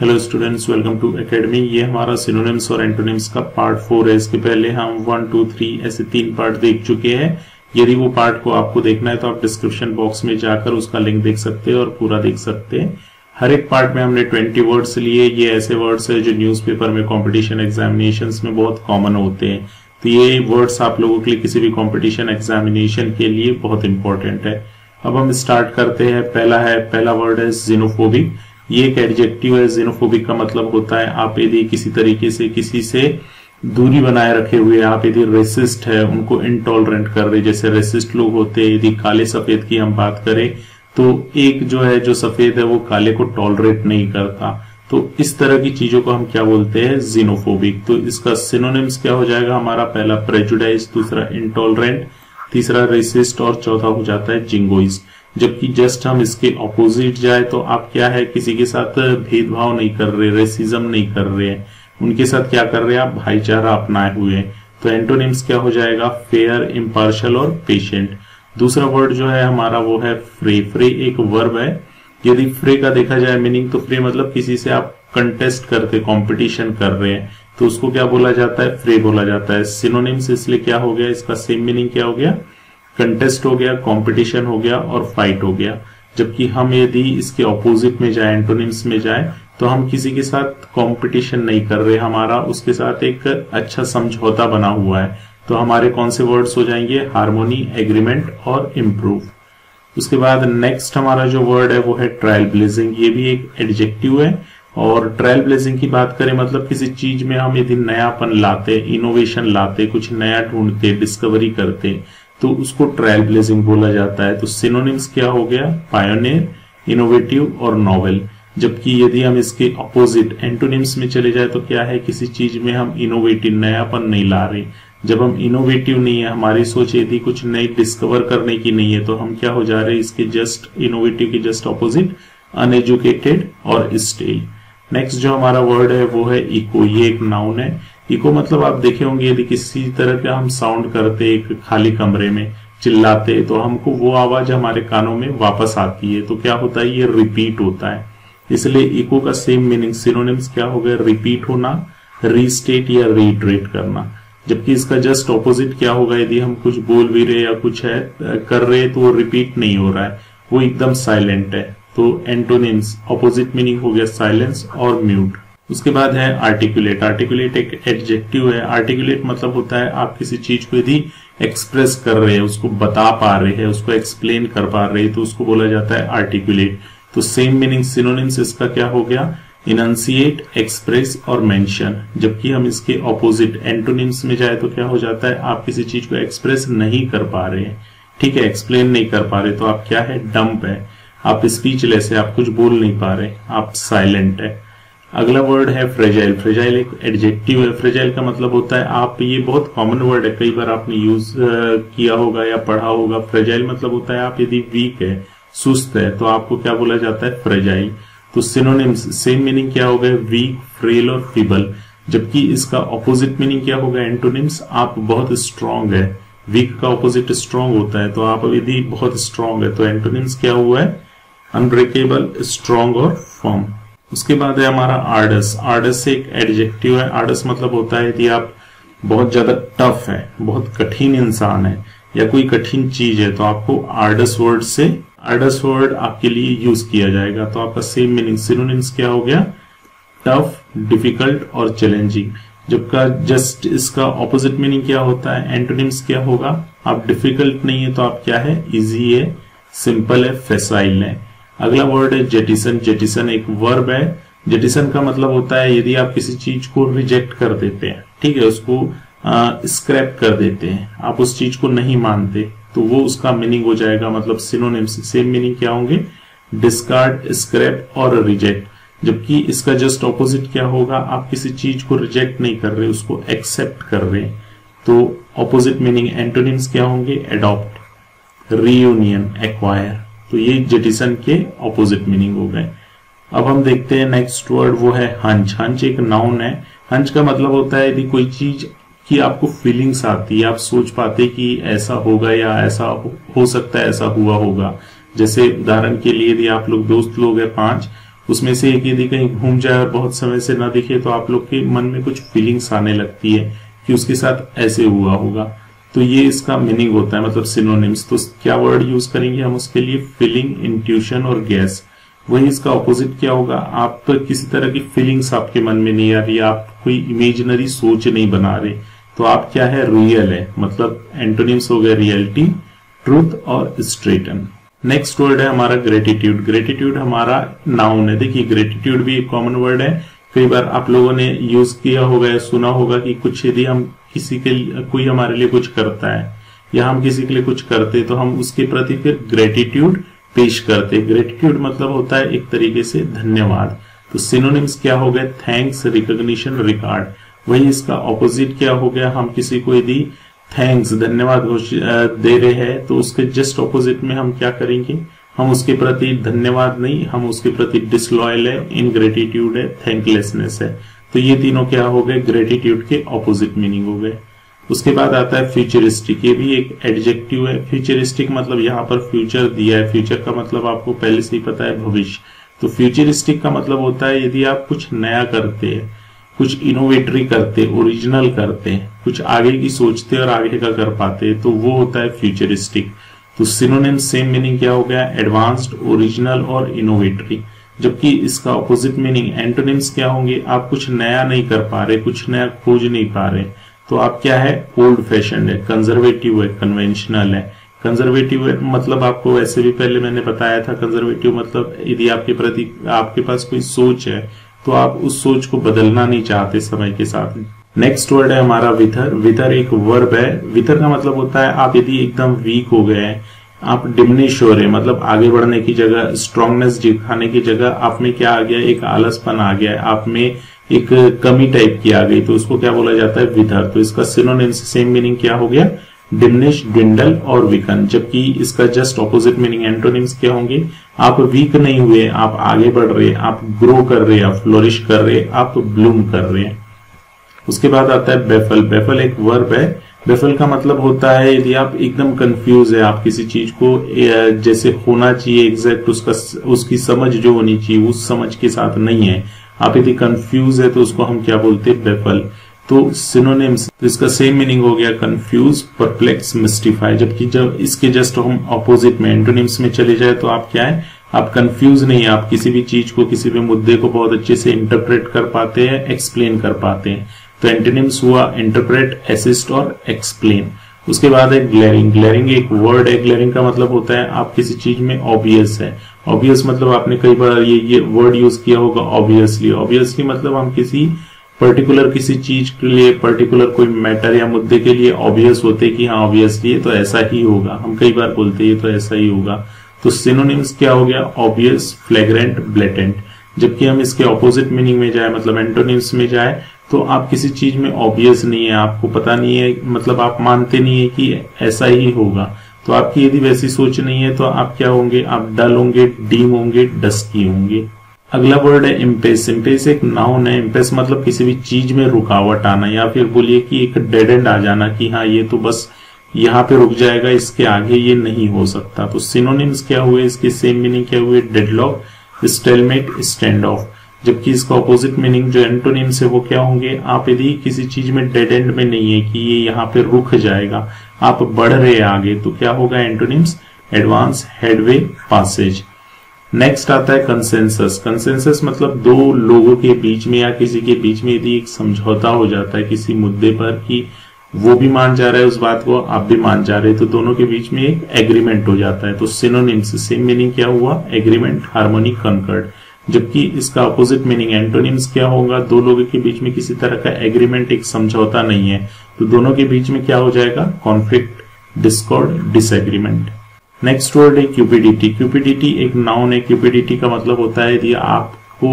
Hello students, welcome to academy. ये हमारा synonyms और एंटोनिम्स का पार्ट 4 है। इसके पहले हम 1, 2, 3 ऐसे 3 पार्ट देख चुके हैं। यदि वो पार्ट को आपको देखना है तो आप डिस्क्रिप्शन बॉक्स में जाकर उसका लिंक देख सकते हैं और पूरा देख सकते हैं। हर एक पार्ट में हमने 20 वर्ड्स लिए। ये ऐसे वर्ड्स है जो न्यूज़पेपर में कॉम्पिटिशन एग्जामिनेशन में बहुत कॉमन होते हैं, तो ये वर्ड्स आप लोगों के लिए किसी भी कॉम्पिटिशन एग्जामिनेशन के लिए बहुत इंपॉर्टेंट है। अब हम स्टार्ट करते हैं। पहला वर्ड है जिनोफोबिक। ये एक एडजेक्टिव है। जिनोफोबिक का मतलब होता है आप यदि किसी तरीके से किसी से दूरी बनाए रखे हुए, आप यदि रेसिस्ट है उनको इंटॉलरेंट कर रहे। जैसे रेसिस्ट लोग होते हैं, यदि काले सफेद की हम बात करें तो एक जो है जो सफेद है वो काले को टॉलरेट नहीं करता, तो इस तरह की चीजों को हम क्या बोलते हैं, जिनोफोबिक। तो इसका सिनोनिम्स क्या हो जाएगा हमारा, पहला प्रेजुडाइज, दूसरा इंटॉलरेंट, तीसरा रेसिस्ट और चौथा हो जाता है जिंगोइस्ट। जबकि जस्ट हम इसके ऑपोजिट जाए तो आप क्या है, किसी के साथ भेदभाव नहीं कर रहे, रेसिज्म नहीं कर रहे हैं, उनके साथ क्या कर रहे हैं आप, भाईचारा अपनाए हुए हैं। तो एंटोनिम्स क्या हो जाएगा, फेयर, इम्पार्शल और पेशेंट। दूसरा वर्ड जो है हमारा वो है फ्रे। फ्रे एक वर्ब है। यदि फ्रे का देखा जाए मीनिंग तो फ्रे मतलब किसी से आप कंटेस्ट करते, कॉम्पिटिशन कर रहे हैं, तो उसको क्या बोला जाता है, फ्रे बोला जाता है। सिनोनिम्स इसलिए क्या हो गया, इसका सेम मीनिंग क्या हो गया, कंटेस्ट हो गया, कंपटीशन हो गया और फाइट हो गया। जबकि हम यदि इसके ऑपोजिट में जाए, एंटोनिम्स में जाए, तो हम किसी के साथ कंपटीशन नहीं कर रहे, हमारा उसके साथ एक अच्छा समझौता बना हुआ है। तो हमारे कौन से वर्ड्स हो जाएंगे, हार्मोनी, एग्रीमेंट और इम्प्रूव। उसके बाद नेक्स्ट हमारा जो वर्ड है वो है ट्रायल ब्लेजिंग। ये भी एक एडजेक्टिव है और ट्रायल ब्लेजिंग की बात करें मतलब किसी चीज में हम यदि नयापन लाते, इनोवेशन लाते, कुछ नया ढूंढते, डिस्कवरी करते, तो उसको ट्रायल ब्लेजिंग बोला जाता है। तो सिनोनिम्स क्या हो गया, पायोनियर, इनोवेटिव और नोवेल। जबकि यदि हम इसके अपोजिट एंटोनिम्स में चले जाए तो क्या है, किसी चीज में हम इनोवेटिव, नयापन नहीं ला रहे। जब हम इनोवेटिव नहीं है, हमारी सोच यदि कुछ नई डिस्कवर करने की नहीं है, तो हम क्या हो जा रहे हैं, इसके जस्ट इनोवेटिव के जस्ट अपोजिट, अनएजुकेटेड और स्टेल। नेक्स्ट जो हमारा वर्ड है वो है इको। ये एक नाउन है। इको मतलब आप देखे होंगे यदि किसी तरह का हम साउंड करते, एक खाली कमरे में चिल्लाते, तो हमको वो आवाज हमारे कानों में वापस आती है, तो क्या होता है, ये रिपीट होता है। इसलिए इको का सेम मीनिंग, सिनोनिम्स क्या हो गया, रिपीट होना, रीस्टेट या रीट्रेट करना। जबकि इसका जस्ट ऑपोजिट क्या होगा, यदि हम कुछ बोल भी रहे या कुछ है कर रहे तो वो रिपीट नहीं हो रहा है, वो एकदम साइलेंट है। तो एंटोनिम्स ऑपोजिट मीनिंग हो गया साइलेंस और म्यूट। उसके बाद है आर्टिकुलेट। आर्टिकुलेट एक एडजेक्टिव है। आर्टिकुलेट मतलब होता है आप किसी चीज को यदि एक्सप्रेस कर रहे हैं, उसको बता पा रहे हैं, उसको एक्सप्लेन कर पा रहे हैं, तो उसको बोला जाता है आर्टिकुलेट। तो सेम मीनिंग, सिनोनिम्स इसका क्या हो गया, इनंसिएट, एक्सप्रेस और मेंशन। जबकि हम इसके ऑपोजिट एंटोनिम्स में जाए तो क्या हो जाता है, आप किसी चीज को एक्सप्रेस नहीं कर पा रहे हैं, ठीक है, एक्सप्लेन नहीं कर पा रहे, तो आप क्या है, डम्प है, आप स्पीचलेस है, आप कुछ बोल नहीं पा रहे, आप साइलेंट है। अगला वर्ड है फ्रेजाइल। फ्रेजाइल एक एडजेक्टिव है। फ्रेजाइल का मतलब होता है आप, ये बहुत कॉमन वर्ड है, कई बार आपने यूज किया होगा या पढ़ा होगा। फ्रेजाइल मतलब होता है आप यदि वीक है, सुस्त है, तो आपको क्या बोला जाता है, फ्रेजाइल। तो सिनोनिम्स सेम मीनिंग क्या हो गया, वीक, फ्रेल और फीबल। जबकि इसका ऑपोजिट मीनिंग क्या होगा, एंटोनिम्स, आप बहुत स्ट्रांग है। वीक का ऑपोजिट स्ट्रांग होता है, तो आप यदि बहुत स्ट्रांग है, तो एंटोनिम्स क्या हुआ है, अनब्रेकेबल, स्ट्रांग और फर्म। उसके बाद है हमारा आर्डस। आर्डस एक एडजेक्टिव है। आर्डस मतलब होता है कि आप बहुत ज्यादा टफ है, बहुत कठिन इंसान है या कोई कठिन चीज है, तो आपको आर्डस वर्ड से, आर्डस वर्ड आपके लिए यूज किया जाएगा। तो आपका सेम मीनिंग, सिनोनिम्स क्या हो गया, टफ, डिफिकल्ट और चैलेंजिंग। जबका जस्ट इसका ऑपोजिट मीनिंग क्या होता है, एंटोनिम्स क्या होगा, आप डिफिकल्ट नहीं है तो आप क्या है, इजी है, सिंपल है, फेसाइल है। अगला वर्ड है जेटिसन। जेटिसन एक वर्ब है। जेटिसन का मतलब होता है यदि आप किसी चीज को रिजेक्ट कर देते हैं, ठीक है, उसको स्क्रैप कर देते हैं, आप उस चीज को नहीं मानते, तो वो उसका मीनिंग हो जाएगा, मतलब सिनोनिम्स सेम मीनिंग क्या होंगे, डिस्कार्ड, स्क्रैप और रिजेक्ट। जबकि इसका जस्ट ऑपोजिट क्या होगा, आप किसी चीज को रिजेक्ट नहीं कर रहे, उसको एक्सेप्ट कर रहे हैं, तो ऑपोजिट मीनिंग। एंटोनिम्स क्या होंगे, एडॉप्ट, रीयूनियन, एक्वायर। तो ये जेटिसन के ऑपोजिट मीनिंग हो गए। अब हम देखते हैं नेक्स्ट वर्ड, वो है हंच। हंच एक नाउन है। हंच का मतलब होता है यदि कोई चीज की आपको फीलिंग्स आती है, आप सोच पाते कि ऐसा होगा या ऐसा हो सकता है, ऐसा हुआ होगा। जैसे उदाहरण के लिए यदि आप लोग दोस्त लोग हैं 5, उसमें से एक यदि कहीं घूम जाए और बहुत समय से ना दिखे तो आप लोग के मन में कुछ फीलिंग्स आने लगती है कि उसके साथ ऐसे हुआ होगा, तो ये इसका मीनिंग होता है, मतलब सिनोनिम्स। तो क्या वर्ड यूज करेंगे हम उसके लिए? फीलिंग, इंट्यूशन और गैस। वही इसका ऑपोजिट क्या होगा? आप तो किसी तरह की फीलिंग्स आपके मन में नहीं आ रही, आप कोई इमेजिनरी सोच नहीं बना रहे, तो आप क्या है? रियल है। मतलब एंटोनिम्स हो गए रियलिटी, ट्रूथ और स्ट्रेटन। नेक्स्ट वर्ड है हमारा ग्रेटिट्यूड। ग्रेटिट्यूड हमारा नाउन है। देखिए ग्रेटिट्यूड भी एक कॉमन वर्ड है, कई बार आप लोगों ने यूज किया होगा या सुना होगा कि कुछ यदि हम किसी के लिए, कोई हमारे लिए कुछ करता है या हम किसी के लिए कुछ करते तो हम उसके प्रति फिर ग्रेटिट्यूड पेश करते। ग्रेटिट्यूड मतलब होता है एक तरीके से धन्यवाद। तो सिनोनिम्स क्या हो गए? Thanks, recognition, regard. वही इसका ऑपोजिट क्या हो गया? हम किसी को यदि थैंक्स, धन्यवाद दे रहे हैं तो उसके जस्ट ऑपोजिट में हम क्या करेंगे? हम उसके प्रति धन्यवाद नहीं, हम उसके प्रति डिसलॉयल है, इनग्रेटिट्यूड है, थैंकलेसनेस है। तो ये तीनों क्या हो गए? ग्रेटिट्यूड के ऑपोजिट मीनिंग हो गए। उसके बाद आता है फ्यूचरिस्टिक। ये भी एक एडजेक्टिव है। फ्यूचरिस्टिक मतलब यहाँ पर फ्यूचर दिया है, फ्यूचर का मतलब आपको पहले से ही पता है, भविष्य। तो फ्यूचरिस्टिक का मतलब होता है यदि आप कुछ नया करते हैं, कुछ इनोवेटरी करते, ओरिजिनल करते, कुछ आगे की सोचते और आगे का कर पाते, तो वो होता है फ्यूचरिस्टिक। तो सिनोनिम सेम मीनिंग क्या हो गया? एडवांस्ड, ओरिजिनल और इनोवेटरी। जबकि इसका ऑपोजिट मीनिंग एंटोनिम्स क्या होंगे? आप कुछ नया नहीं कर पा रहे, कुछ नया खोज नहीं पा रहे, तो आप क्या है? ओल्ड फैशन है, कंजर्वेटिव है, कन्वेंशनल है। कंजर्वेटिव मतलब आपको वैसे भी पहले मैंने बताया था, कंजर्वेटिव मतलब यदि आपके प्रति आपके पास कोई सोच है तो आप उस सोच को बदलना नहीं चाहते समय के साथ। नेक्स्ट वर्ड है हमारा विथर। विथर एक वर्ब है। विथर का मतलब होता है आप यदि एकदम वीक हो गए हैं, आप डिमिनिश हो रहे हैं, मतलब आगे बढ़ने की जगह, स्ट्रांगनेस दिखाने की जगह आप में क्या आ गया? एक आलसपन आ गया है, आप में एक कमी टाइप की आ गई, तो उसको क्या बोला जाता है? विथर। तो इसका सिनोनिम सेम मीनिंग क्या हो गया? डिमिनिश, ड्विंडल और वीकन। जबकि इसका जस्ट ऑपोजिट मीनिंग एंटोनिम्स क्या होंगे? आप वीक नहीं हुए, आप आगे बढ़ रहे, आप ग्रो कर रहे, आप फ्लोरिश कर रहे, आप ब्लूम कर रहे हैं। उसके बाद आता है बेफल। बेफल एक वर्ब है। बेफल का मतलब होता है यदि आप एकदम कंफ्यूज है, आप किसी चीज को जैसे होना चाहिए एग्जैक्ट उसकी समझ जो होनी चाहिए उस समझ के साथ नहीं है, आप यदि कंफ्यूज है तो उसको हम क्या बोलते हैं? बेफल। तो सिनोनिम्स इसका सेम मीनिंग हो गया कंफ्यूज, परप्लेक्स, मिस्टिफाई। जबकि जब इसके जस्ट हम ऑपोजिट में एंटोनिम्स में चले जाए तो आप क्या है? आप कंफ्यूज नहीं है, आप किसी भी चीज को, किसी भी मुद्दे को बहुत अच्छे से इंटरप्रेट कर पाते हैं, एक्सप्लेन कर पाते हैं। तो एंटोनिम्स हुआ इंटरप्रेट, असिस्ट और एक्सप्लेन। उसके बाद है ग्लेरिंग। ग्लेरिंग एक वर्ड है। ग्लेरिंग का मतलब होता है आप किसी चीज में ऑब्वियस है। ऑब्वियस मतलब आपने कई बार ये वर्ड यूज किया होगा, ऑब्वियसली। ऑब्वियसली मतलब हम किसी पर्टिकुलर किसी चीज के लिए, पर्टिकुलर कोई मैटर या मुद्दे के लिए ऑब्वियस होते कि हाँ ऑब्वियसली तो ऐसा ही होगा, हम कई बार बोलते हैं तो ऐसा ही होगा। तो सिनोनिम्स क्या हो गया? Obvious, flagrant, blatant. जबकि हम इसके ऑपोजिट मीनिंग में जाए, मतलब एंटोनिम्स में जाए, तो आप किसी चीज में ऑब्वियस नहीं है, आपको पता नहीं है, मतलब आप मानते नहीं है कि ऐसा ही होगा, तो आपकी यदि वैसी सोच नहीं है तो आप क्या होंगे? आप डल होंगे, डीम होंगे, डस्की होंगे। अगला वर्ड है इम्पेस। इम्पेस एक नाउन है। इम्पेस मतलब किसी भी चीज में रुकावट आना, या फिर बोलिए कि एक डेड एंड आ जाना कि हाँ ये तो बस यहाँ पे रुक जाएगा, इसके आगे ये नहीं हो सकता। तो सिनोनिम्स क्या हुए? इसके सेम मीनिंग क्या हुए? Deadlock, stalemate, stand of. जबकि इसका ऑपोजिट मीनिंग जो एंटोनिम्स है वो क्या होंगे? आप यदि किसी चीज में डेड एंड में नहीं है कि ये यहाँ पे रुक जाएगा, आप बढ़ रहे आगे, तो क्या होगा antonyms? Advance, headway, passage. Next आता है कंसेंसस। कंसेंसस मतलब दो लोगों के बीच में या किसी के बीच में यदि एक समझौता हो जाता है किसी मुद्दे पर कि वो भी मान जा रहा है उस बात को, आप भी मान जा रहे हैं, तो दोनों के बीच में एक एग्रीमेंट हो जाता है। तो सिनोनिम्स सेम मीनिंग क्या हुआ? Agreement, harmony, concord. जबकि इसका ऑपोजिट मीनिंग एंटोनिम्स क्या होगा? दो लोगों के बीच में किसी तरह का एग्रीमेंट, एक समझौता नहीं है, तो दोनों के बीच में क्या हो जाएगा? Conflict, discord, disagreement. Next word है क्यूपिडिटी। क्यूपिडिटी एक नाउन है। क्यूपिडिटी का मतलब होता है यदि आपको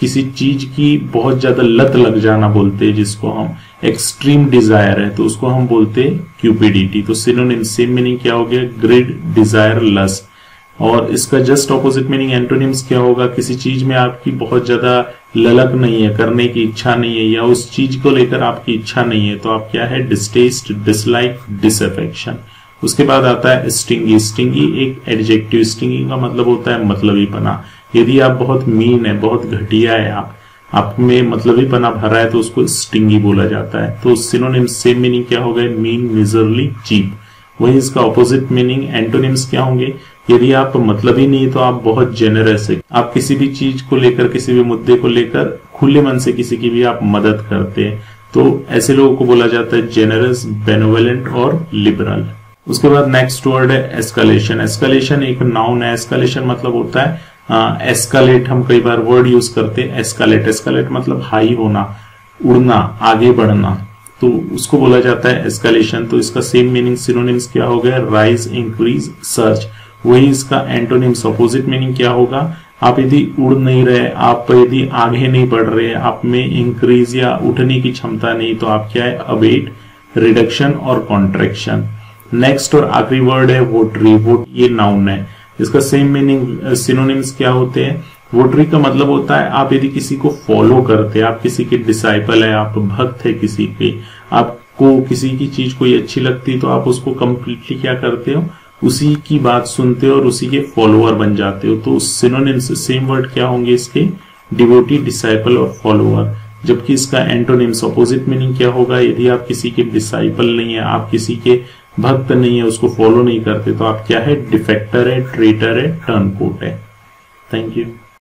किसी चीज की बहुत ज्यादा लत लग जाना बोलते हैं, जिसको हम एक्सट्रीम डिजायर है, तो उसको हम बोलते हैं क्यूपिडिटी। तो सिनोनिम सेम मीनिंग क्या हो गया? Greed, desire, lust. और इसका जस्ट ऑपोजिट मीनिंग एंटोनिम्स क्या होगा? किसी चीज में आपकी बहुत ज्यादा ललक नहीं है, करने की इच्छा नहीं है, या उस चीज को लेकर आपकी इच्छा नहीं है, तो आप क्या है? Distaste, dislike, disaffection. उसके बाद आता है स्टिंगी। स्टिंगी एक एडजेक्टिव। स्टिंगी का मतलब होता है मतलबीपना। यदि आप बहुत मीन है, बहुत घटिया है, आप में मतलबीपना भरा है, तो उसको स्टिंगी बोला जाता है। तो सिनोनिम सेम मीनिंग क्या हो गए, मीन, मिजरली, चीप। वही इसका ऑपोजिट मीनिंग एंटोनिम्स क्या होंगे, यदि आप मतलब ही नहीं तो आप बहुत जेनरस है, आप किसी भी चीज को लेकर, किसी भी मुद्दे को लेकर खुले मन से किसी की भी आप मदद करते हैं, तो ऐसे लोगों को बोला जाता है जेनरस, बेनोवेलेंट और लिबरल। उसके बाद नेक्स्ट वर्ड है एस्केलेशन। एस्केलेशन एक नाउन है। एस्केलेशन मतलब होता है एस्केलेट, हम कई बार वर्ड यूज करते हैं एस्केलेट। एस्केलेट मतलब हाई होना, उड़ना, आगे बढ़ना, तो उसको बोला जाता है एस्केलेशन। तो इसका सेम मीनिंग सिनोनिम्स क्या हो गया, राइज, इंक्रीज, सर्च। वही इसका एंटोनिम्स ऑपोजिट मीनिंग क्या होगा, आप यदि उड़ नहीं रहे, आप यदि आगे नहीं बढ़ रहे, आप में इंक्रीज या उठने की क्षमता नहीं, तो आप क्या है, अबेट, रिडक्शन और कॉन्ट्रेक्शन। नेक्स्ट और आखिरी वर्ड है वोटरी। वोट ये नाउन है, इसका सेम मीनिंग सिनोनिम्स क्या होते हैं। वोटरी का मतलब होता है आप यदि किसी को फॉलो करते हैं, आप किसी के डिसाइपल है, आप भक्त है किसी के, आपको किसी की चीज कोई अच्छी लगती तो आप उसको कंप्लीटली क्या करते हो, उसी की बात सुनते हो और उसी के फॉलोअर बन जाते हो। तो सिनोनिम्स सेम वर्ड क्या होंगे इसके, डिवोटी, डिसाइपल और फॉलोअर। जबकि इसका एंटोनिम्स ऑपोजिट मीनिंग क्या होगा, यदि आप किसी के डिसाइपल नहीं है, आप किसी के भक्त नहीं है, उसको फॉलो नहीं करते, तो आप क्या है, डिफेक्टर है, ट्रेटर है, टर्नकोट है। Thank you.